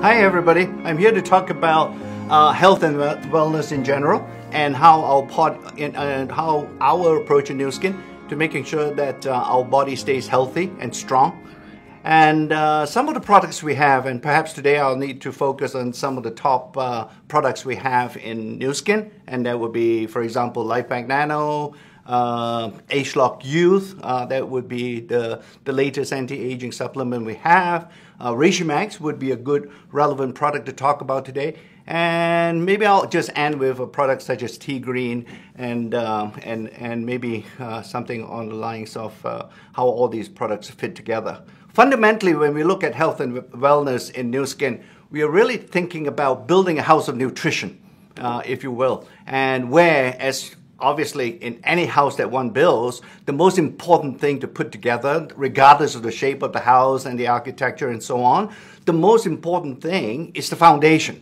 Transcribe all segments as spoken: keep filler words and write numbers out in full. Hi everybody, I'm here to talk about uh, health and wellness in general and how our, pod, and how our approach in Nu Skin to making sure that uh, our body stays healthy and strong. And uh, some of the products we have, and perhaps today I'll need to focus on some of the top uh, products we have in Nu Skin, and that would be, for example, LifePak Nano, uh, H-Lock Youth, uh, that would be the, the latest anti-aging supplement we have. Uh, Reishi Max would be a good relevant product to talk about today, and maybe I'll just end with a product such as Tegreen and, uh, and, and maybe uh, something on the lines of uh, how all these products fit together. Fundamentally, when we look at health and wellness in Nu Skin, we are really thinking about building a house of nutrition, uh, if you will, and where, as obviously, in any house that one builds, the most important thing to put together, regardless of the shape of the house and the architecture and so on, the most important thing is the foundation.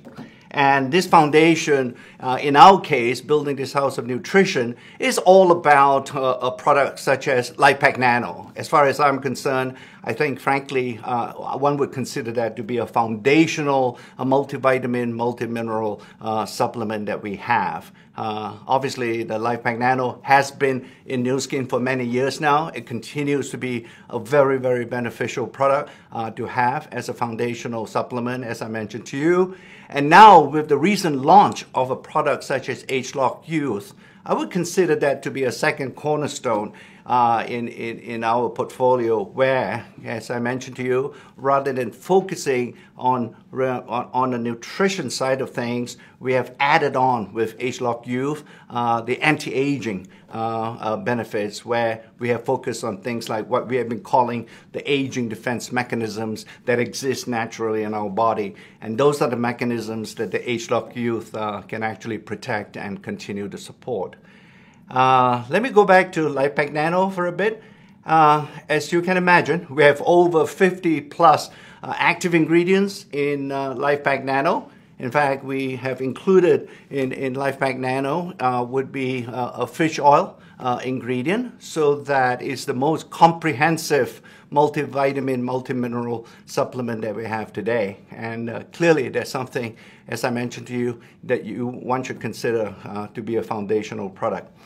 And this foundation, uh, in our case, building this house of nutrition, is all about uh, a product such as LifePak Nano. As far as I'm concerned, I think, frankly, uh, one would consider that to be a foundational, a multivitamin, multimineral uh, supplement that we have. Uh, obviously, the LifePak Nano has been in Nu Skin for many years now. It continues to be a very, very beneficial product uh, to have as a foundational supplement, as I mentioned to you. And now, with the recent launch of a product such as H-Lock Youth, I would consider that to be a second cornerstone uh, in, in, in our portfolio where, as I mentioned to you, rather than focusing on, on, on the nutrition side of things, we have added on with H-Lock Youth uh, the anti-aging uh, uh, benefits, where we have focused on things like what we have been calling the aging defense mechanisms that exist naturally in our body. And those are the mechanisms that the H-Lock Youth uh, can actually protect and continue to support. Uh, let me go back to LifePak Nano for a bit. Uh, as you can imagine, we have over fifty plus uh, active ingredients in uh, LifePak Nano. In fact, we have included in, in LifePak Nano uh, would be uh, a fish oil uh, ingredient, so that it's the most comprehensive multivitamin, multimineral supplement that we have today. And uh, clearly there's something, as I mentioned to you, that you one should consider uh, to be a foundational product.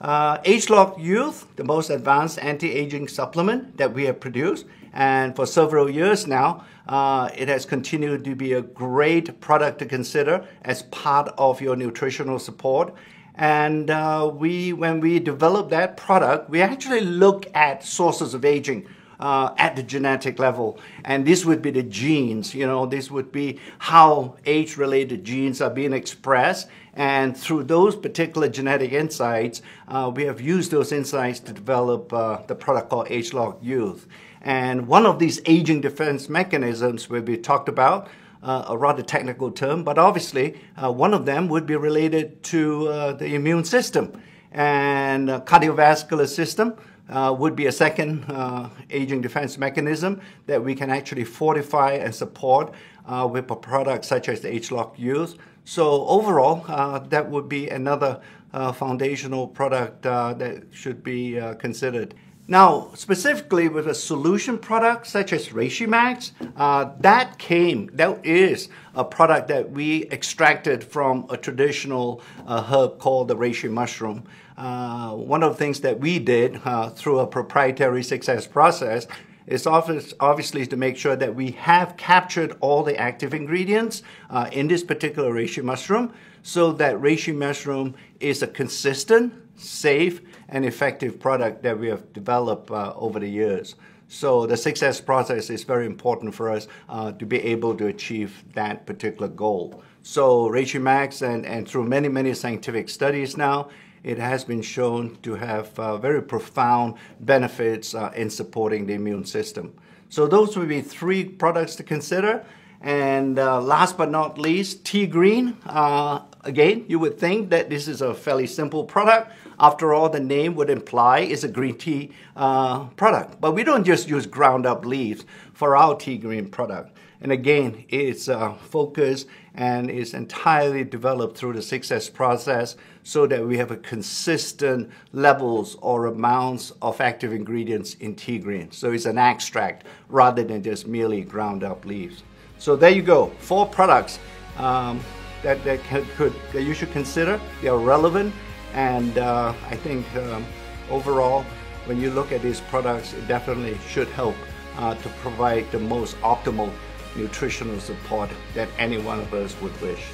Uh, H-Lock Youth, the most advanced anti-aging supplement that we have produced, and for several years now, uh, it has continued to be a great product to consider as part of your nutritional support. And uh, we, when we develop that product, we actually look at sources of aging Uh, at the genetic level, and this would be the genes. You know, this would be how age-related genes are being expressed, and through those particular genetic insights, uh, we have used those insights to develop uh, the product called H-Lock Youth. And one of these aging defense mechanisms will be talked about, uh, a rather technical term, but obviously uh, one of them would be related to uh, the immune system and uh, cardiovascular system. Uh, would be a second uh, aging defense mechanism that we can actually fortify and support uh, with a product such as the H-Lock Youth. So overall, uh, that would be another uh, foundational product uh, that should be uh, considered. Now, specifically with a solution product such as Reishi Max, uh, that came, that is a product that we extracted from a traditional uh, herb called the Reishi Mushroom. Uh, one of the things that we did uh, through a proprietary success process is obviously to make sure that we have captured all the active ingredients uh, in this particular Reishi Mushroom, so that Reishi Mushroom is a consistent, safe, and effective product that we have developed uh, over the years. So the success process is very important for us uh, to be able to achieve that particular goal. So Reishi Max, and, and through many, many scientific studies now, it has been shown to have uh, very profound benefits uh, in supporting the immune system. So those would be three products to consider. And uh, last but not least, Tegreen. Uh, again, you would think that this is a fairly simple product. After all, the name would imply it's a green tea uh, product. But we don't just use ground up leaves for our Tegreen product. And again, it's uh, focused and is entirely developed through the success process, so that we have a consistent levels or amounts of active ingredients in Tegreen. So it's an extract rather than just merely ground up leaves. So there you go, four products um, that, that, can, could, that you should consider. They are relevant, and uh, I think um, overall, when you look at these products, it definitely should help uh, to provide the most optimal nutritional support that any one of us would wish.